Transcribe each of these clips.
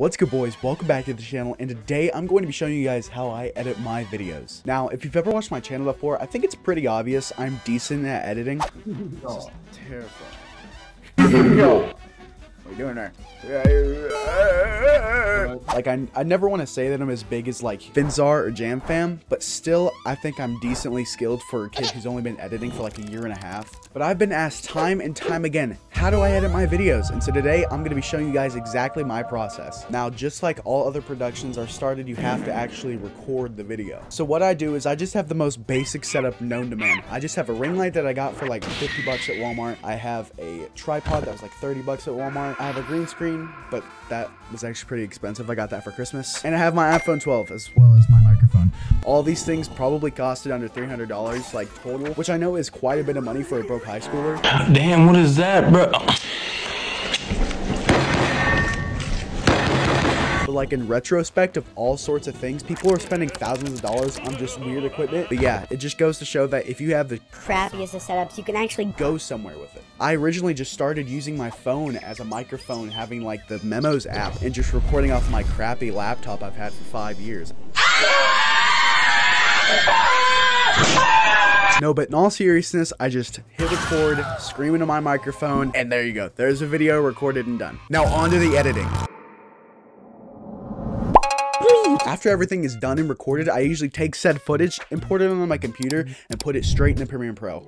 What's good, boys? Welcome back to the channel, and today I'm going to be showing you guys how I edit my videos. Now, if you've ever watched my channel before, I think it's pretty obvious I'm decent at editing. This is terrifying. Yo. What are you doing there? Like, I never want to say that I'm as big as, like, Finzar or Jamfam, but still, I think I'm decently skilled for a kid who's only been editing for, like, a year and a half. But I've been asked time and time again, how do I edit my videos? And so today I'm going to be showing you guys exactly my process. Now, just like all other productions are started, you have to actually record the video. So what I do is I just have the most basic setup known to man. I just have a ring light that I got for like 50 bucks at Walmart. I have a tripod that was like 30 bucks at Walmart. I have a green screen, but that was actually pretty expensive. I got that for Christmas. And I have my iPhone 12 as well as my microphone. All these things probably costed under $300 like total, which I know is quite a bit of money for a broke high schooler. Damn, what is that, bro? But like in retrospect of all sorts of things, people are spending thousands of dollars on just weird equipment. But yeah, it just goes to show that if you have the crappiest of setups, you can actually go somewhere with it. I originally just started using my phone as a microphone, having like the Memos app and just recording off my crappy laptop I've had for 5 years. No, but in all seriousness, I just hit record, scream into my microphone, and there you go. There's a video recorded and done. Now on to the editing. After everything is done and recorded, I usually take said footage, import it on my computer, and put it straight into Premiere Pro.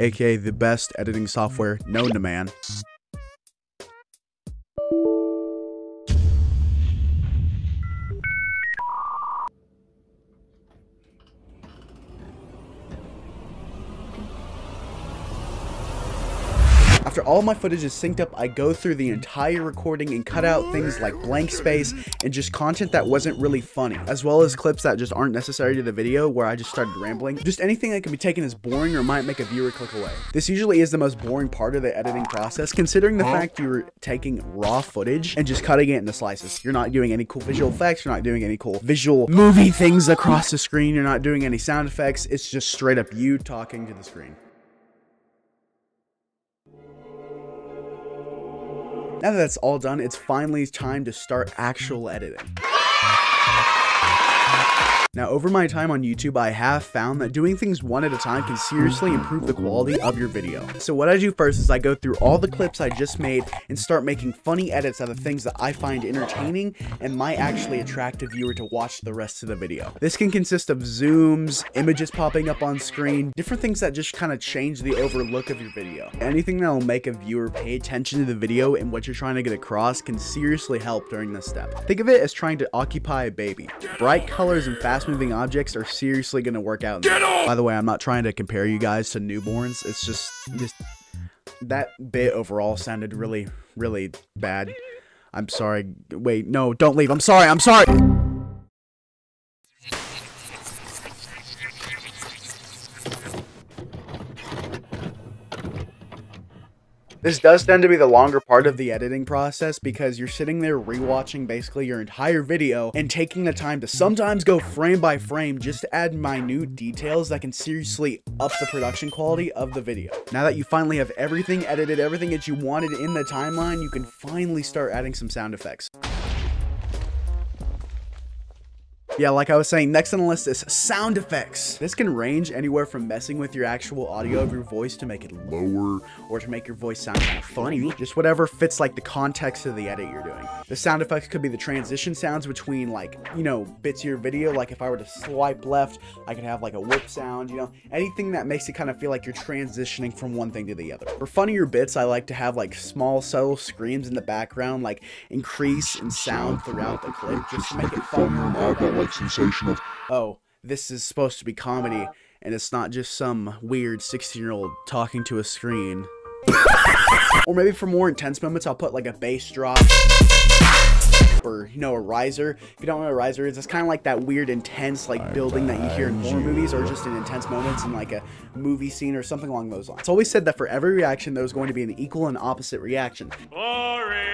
AKA the best editing software known to man. After all my footage is synced up, I go through the entire recording and cut out things like blank space and just content that wasn't really funny, as well as clips that just aren't necessary to the video where I just started rambling. Just anything that can be taken as boring or might make a viewer click away. This usually is the most boring part of the editing process, considering the fact you're taking raw footage and just cutting it into slices. You're not doing any cool visual effects, you're not doing any cool visual movie things across the screen, you're not doing any sound effects, it's just straight up you talking to the screen. Now that that's all done, it's finally time to start actual editing. Now, over my time on YouTube, I have found that doing things one at a time can seriously improve the quality of your video. So what I do first is I go through all the clips I just made and start making funny edits out of things that I find entertaining and might actually attract a viewer to watch the rest of the video. This can consist of zooms, images popping up on screen, different things that just kind of change the overlook of your video. Anything that will make a viewer pay attention to the video and what you're trying to get across can seriously help during this step. Think of it as trying to occupy a baby. Bright colors and fast moving objects are seriously going to work out. By the way, I'm not trying to compare you guys to newborns. It's just that bit overall sounded really, really bad. I'm sorry. Wait, no, don't leave. I'm sorry. I'm sorry. This does tend to be the longer part of the editing process because you're sitting there rewatching basically your entire video and taking the time to sometimes go frame by frame just to add minute details that can seriously up the production quality of the video. Now that you finally have everything edited, everything that you wanted in the timeline, you can finally start adding some sound effects. Yeah, like I was saying, next on the list is sound effects. This can range anywhere from messing with your actual audio of your voice to make it lower or to make your voice sound kind of funny. Just whatever fits like the context of the edit you're doing. The sound effects could be the transition sounds between like, you know, bits of your video. Like if I were to swipe left, I could have like a whip sound, you know, anything that makes it kind of feel like you're transitioning from one thing to the other. For funnier bits, I like to have like small, subtle screams in the background, like increase in sound throughout the clip just to make it funnier. Sensation of, oh, this is supposed to be comedy and it's not just some weird 16-year-old talking to a screen. Or maybe for more intense moments, I'll put like a bass drop. up, or, you know, a riser. If you don't know what a riser is, it's kind of like that weird intense like building that you hear in horror movies, or just in intense moments in like a movie scene or something along those lines. It's always said that for every reaction there was going to be an equal and opposite reaction. Boring.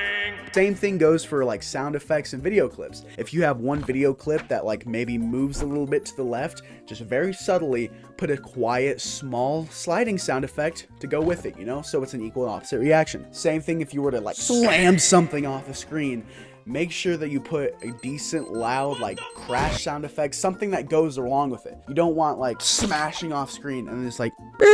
Same thing goes for like sound effects and video clips. If you have one video clip that like maybe moves a little bit to the left, just very subtly put a quiet small sliding sound effect to go with it, you know, so it's an equal and opposite reaction. Same thing if you were to like slam something off the screen. Make sure that you put a decent loud like crash sound effect, something that goes along with it. You don't want like smashing off screen and it's like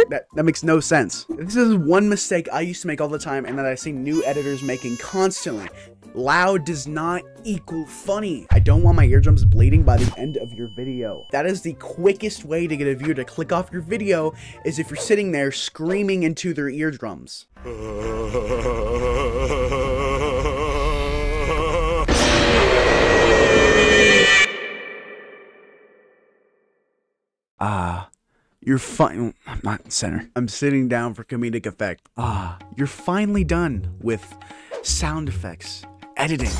that makes no sense. This is one mistake I used to make all the time and that I see new editors making constantly. Loud does not equal funny. I don't want my eardrums bleeding by the end of your video. That is the quickest way to get a viewer to click off your video, is if you're sitting there screaming into their eardrums. You're fine. I'm not in center. I'm sitting down for comedic effect. You're finally done with sound effects, editing.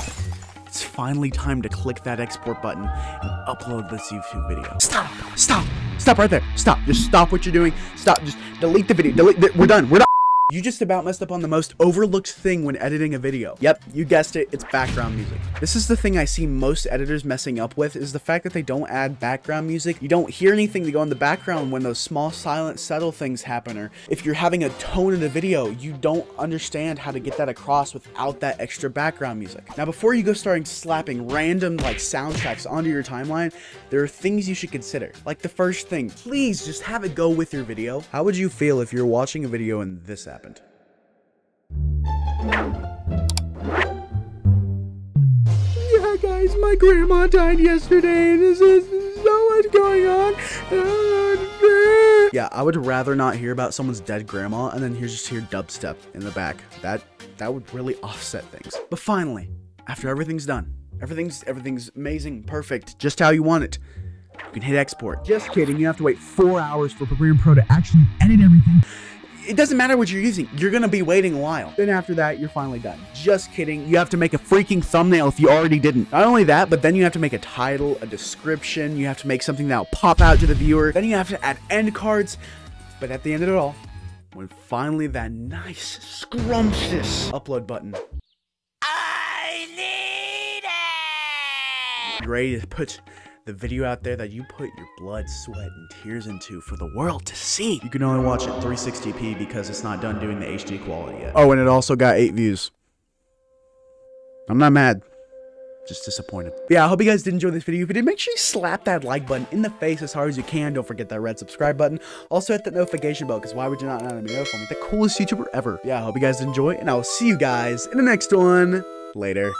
It's finally time to click that export button and upload this YouTube video. Stop, stop, stop right there. Stop, just stop what you're doing. Stop, just delete the video. Delete, we're done, we're done. You just about messed up on the most overlooked thing when editing a video. Yep, you guessed it, it's background music. This is the thing I see most editors messing up with, is the fact that they don't add background music. You don't hear anything to go in the background when those small, silent, subtle things happen, or if you're having a tone in a video, you don't understand how to get that across without that extra background music. Now, before you go starting slapping random like soundtracks onto your timeline, there are things you should consider. Like the first thing, please just have it go with your video. How would you feel if you're watching a video and this app? Yeah, guys, my grandma died yesterday, and there's so much going on. Yeah, I would rather not hear about someone's dead grandma and then just hear dubstep in the back. That would really offset things. But finally, after everything's done, everything's amazing, perfect, just how you want it, you can hit export. Just kidding, you have to wait 4 hours for Premiere Pro to actually edit everything. It doesn't matter what you're using, you're gonna be waiting a while. Then after that, you're finally done. Just kidding, you have to make a freaking thumbnail if you already didn't. Not only that, but then you have to make a title, a description, you have to make something that'll pop out to the viewer, then you have to add end cards. But at the end of it all, when finally that nice, scrumptious upload button, I need it! You're ready to put the video out there that you put your blood, sweat, and tears into for the world to see. You can only watch it 360p because it's not done doing the HD quality yet. Oh, and it also got 8 views. I'm not mad, just disappointed. But yeah, I hope you guys did enjoy this video. If you did, make sure you slap that like button in the face as hard as you can. Don't forget that red subscribe button. Also hit that notification bell, because why would you not know me? I'm the coolest YouTuber ever. Yeah, I hope you guys enjoy, and I will see you guys in the next one. Later.